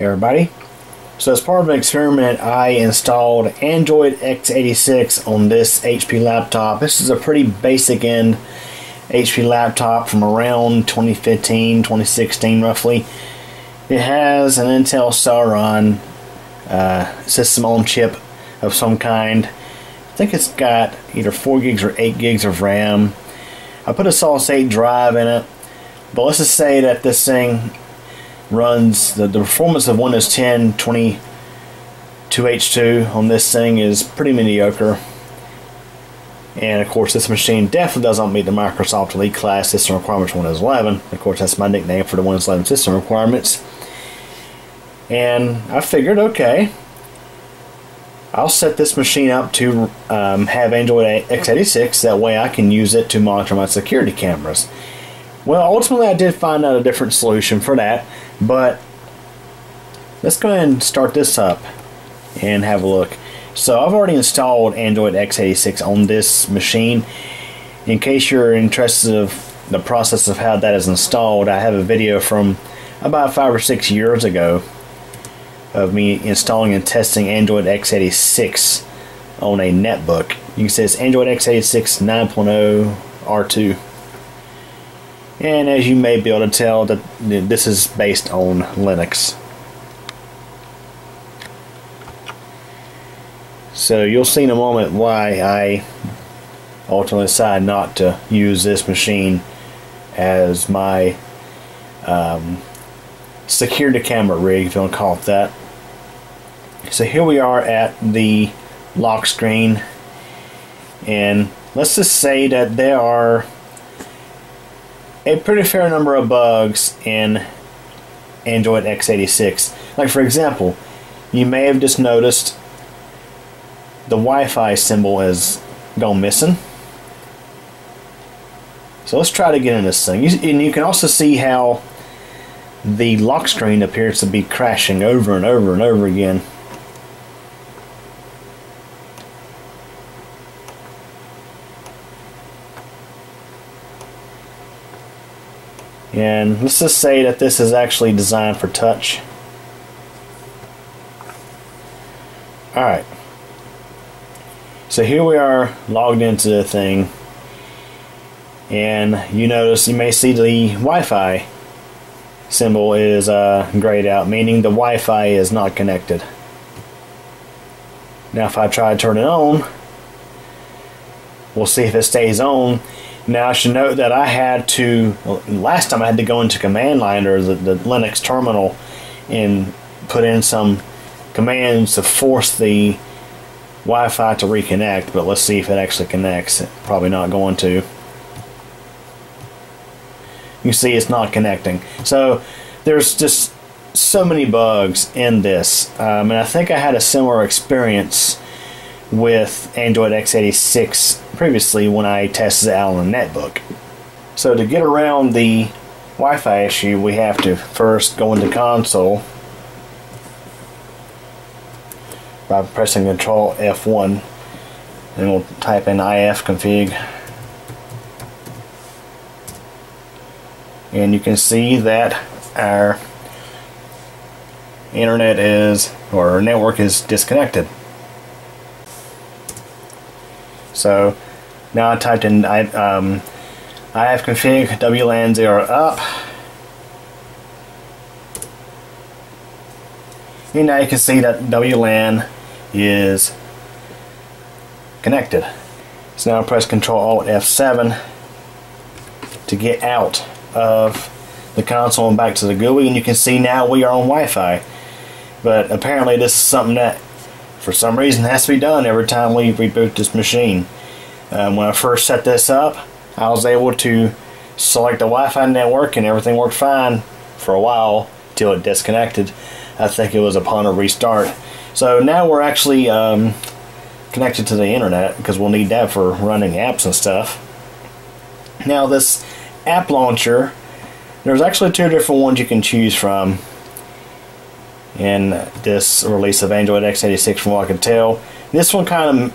everybody. So as part of an experiment, I installed Android x86 on this HP laptop. This is a pretty basic end HP laptop from around 2015, 2016 roughly. It has an Intel Celeron system on chip of some kind. I think it's got either 4 gigs or 8 gigs of RAM. I put a solid-state drive in it, but let's just say that this thing runs the performance of Windows 10 22H2 on this thing is pretty mediocre, and of course this machine definitely doesn't meet the Microsoft Elite class system requirements for Windows 11. Of course that's my nickname for the Windows 11 system requirements, and I figured, okay, I'll set this machine up to have Android x86, that way I can use it to monitor my security cameras. Well, ultimately I did find out a different solution for that, but let's go ahead and start this up and have a look. So I've already installed Android x86 on this machine. In case you're interested of the process of how that is installed, I have a video from about 5 or 6 years ago of me installing and testing Android x86 on a netbook. You can see it's Android x86 9.0 R2. And as you may be able to tell, that this is based on Linux. So you'll see in a moment why I ultimately decided not to use this machine as my security camera rig, if you want to call it that. So here we are at the lock screen, and let's just say that there are a pretty fair number of bugs in Android x86. Like for example, you may have just noticed the Wi-Fi symbol has gone missing. So let's try to get in this thing. And you can also see how the lock screen appears to be crashing over and over and over again. And let's just say that this is actually designed for touch. Alright. So here we are logged into the thing. And you notice, you may see the Wi-Fi symbol is grayed out, meaning the Wi-Fi is not connected. Now if I try to turn it on, we'll see if it stays on. Now I should note that I had to, last time I had to go into command line or the Linux terminal and put in some commands to force the Wi-Fi to reconnect, but let's see if it actually connects. It's probably not going to. You can see it's not connecting. So there's just so many bugs in this, and I think I had a similar experience with Android x86 previously when I tested it out on a netbook. So to get around the Wi-Fi issue, we have to first go into console by pressing Control F1, and we'll type in ifconfig, and you can see that our internet is, or our network is disconnected. So now I typed in ifconfig WLAN 0 up, and now you can see that WLAN is connected. So now I press Control Alt F7 to get out of the console and back to the GUI, and you can see now we are on Wi-Fi. But apparently this is something that for some reason it has to be done every time we reboot this machine. When I first set this up, I was able to select the Wi-Fi network and everything worked fine for a while till it disconnected. I think it was upon a restart. So now we're actually connected to the internet, because we'll need that for running apps and stuff. Now this app launcher, there's actually 2 different ones you can choose from in this release of Android x86 from what I can tell. This one kind of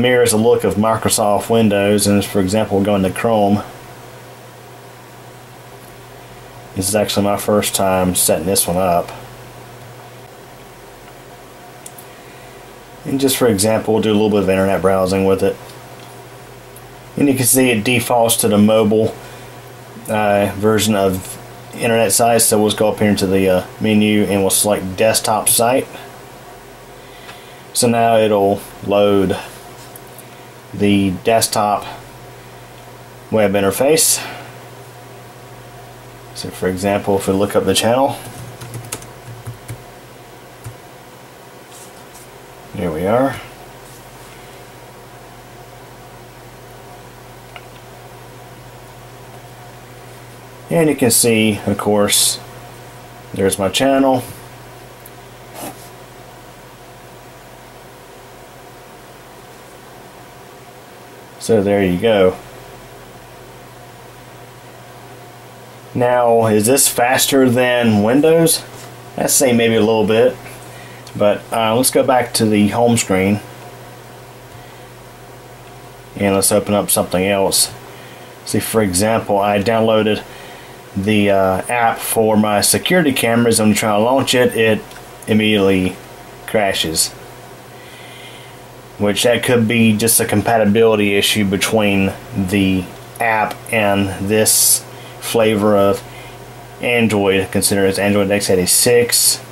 mirrors the look of Microsoft Windows, and for example going to Chrome. This is actually my first time setting this one up. And just for example, we'll do a little bit of internet browsing with it. And you can see it defaults to the mobile version of internet sites. So we'll just go up here into the menu and we'll select desktop site. So now it'll load the desktop web interface. So for example, if we look up the channel, here we are. And you can see, of course, there's my channel. So there you go. Now, is this faster than Windows? I'd say maybe a little bit. But let's go back to the home screen. And let's open up something else. See, for example, I downloaded the app for my security cameras. I'm trying to launch it, it immediately crashes, which that could be just a compatibility issue between the app and this flavor of Android, considering it's Android x86.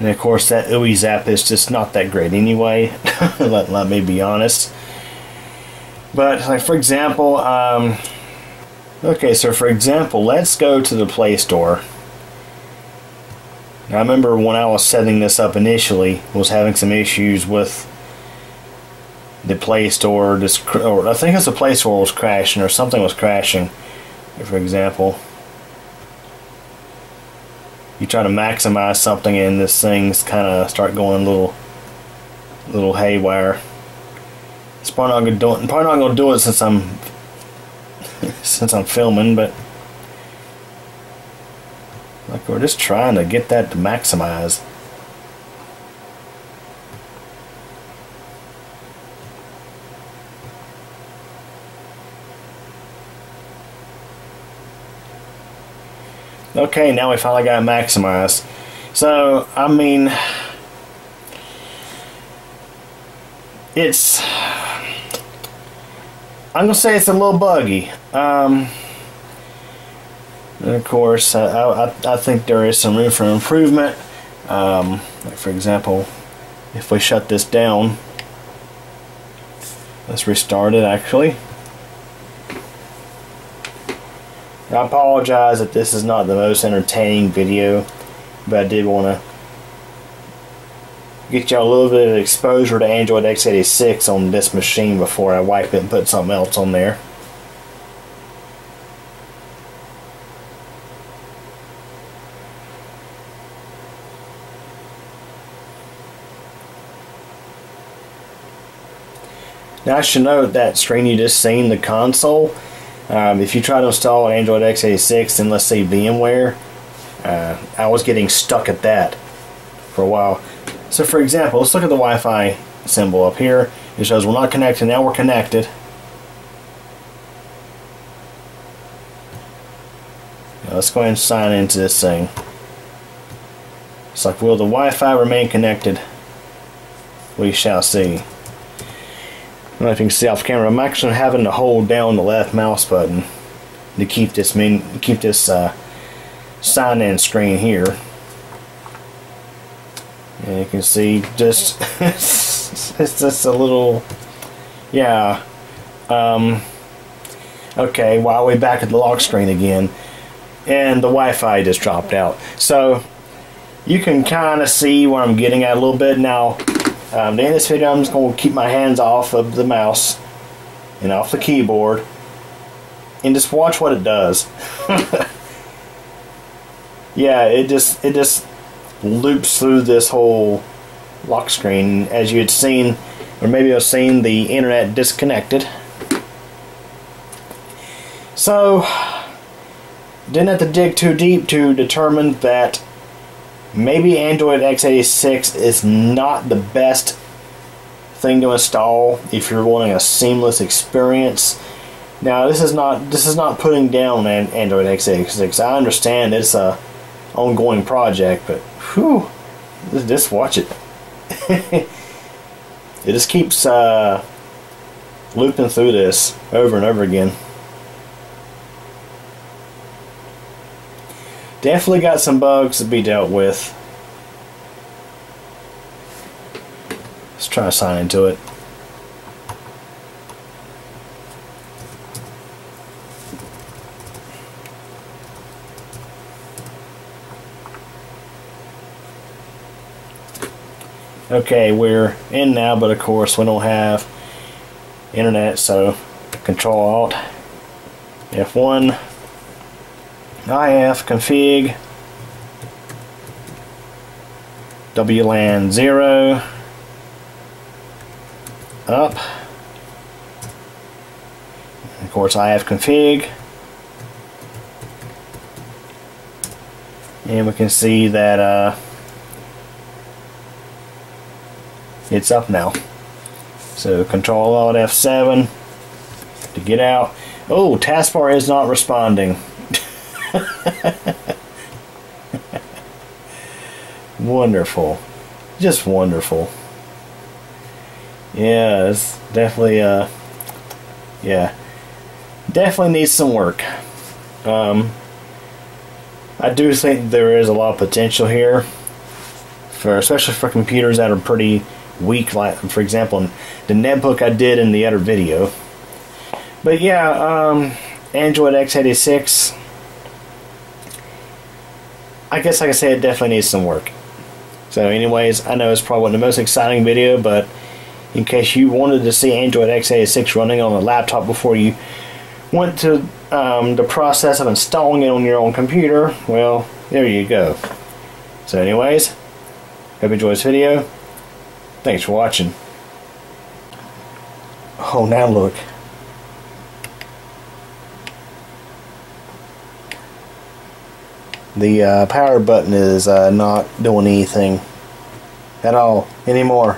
And of course that UI's app is just not that great anyway. let me be honest. But like for example, okay, so for example, let's go to the Play Store. Now, I remember when I was setting this up initially, I was having some issues with the Play Store. Or I think it's the Play Store was crashing, or something was crashing. For example, you try to maximize something, and this thing's kind of start going a little haywire. It's probably not going to do it since I'm. Since I'm filming, but like we're just trying to get that to maximize. Okay, now we finally got it maximized. So, I mean, it's. I'm gonna say it's a little buggy. And of course, I think there is some room for improvement. Like for example, if we shut this down, let's restart it. Actually, I apologize that this is not the most entertaining video, but I did want to get y'all a little bit of exposure to Android x86 on this machine before I wipe it and put something else on there. Now I should note that screen you just seen, the console, if you try to install an Android x86 and let's say VMware, I was getting stuck at that for a while. So for example, let's look at the Wi-Fi symbol up here. It shows we're not connected, now we're connected. Now let's go ahead and sign into this thing. It's like, will the Wi-Fi remain connected? We shall see. I don't know if you can see off camera, I'm actually having to hold down the left mouse button to keep this, sign-in screen here. And you can see just it's just a little, yeah. Okay, while we're back at the lock screen again, and the Wi-Fi just dropped out. So you can kind of see where I'm getting at a little bit now. At the end of this video, I'm just going to keep my hands off of the mouse and off the keyboard, and just watch what it does. Yeah, it just loops through this whole lock screen, as you had seen, or maybe you have seen the internet disconnected. So didn't have to dig too deep to determine that maybe Android x86 is not the best thing to install if you're wanting a seamless experience. Now this is not putting down Android x86. I understand it's a ongoing project, but whew, just watch it. It just keeps looping through this over and over again. Definitely got some bugs to be dealt with. Let's try to sign into it. Okay, we're in now, but of course we don't have internet, so Control-Alt-F1, IF config, WLAN 0, up, and of course IF config, and we can see that it's up now. So Control-Alt-F7 to get out. Oh, taskbar is not responding. Wonderful. Just wonderful. Yeah, it's definitely, definitely needs some work. I do think there is a lot of potential here, especially for computers that are pretty weak, like for example the netbook I did in the other video. But yeah, Android x86, I guess I can say it definitely needs some work. So anyways, I know it's probably one of the most exciting video, but in case you wanted to see Android x86 running on a laptop before you went to the process of installing it on your own computer, well, there you go. So anyways, hope you enjoyed this video. Thanks for watching. Oh, now look. The power button is not doing anything at all anymore.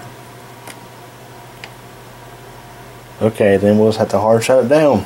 Okay, then we'll just have to hard shut it down.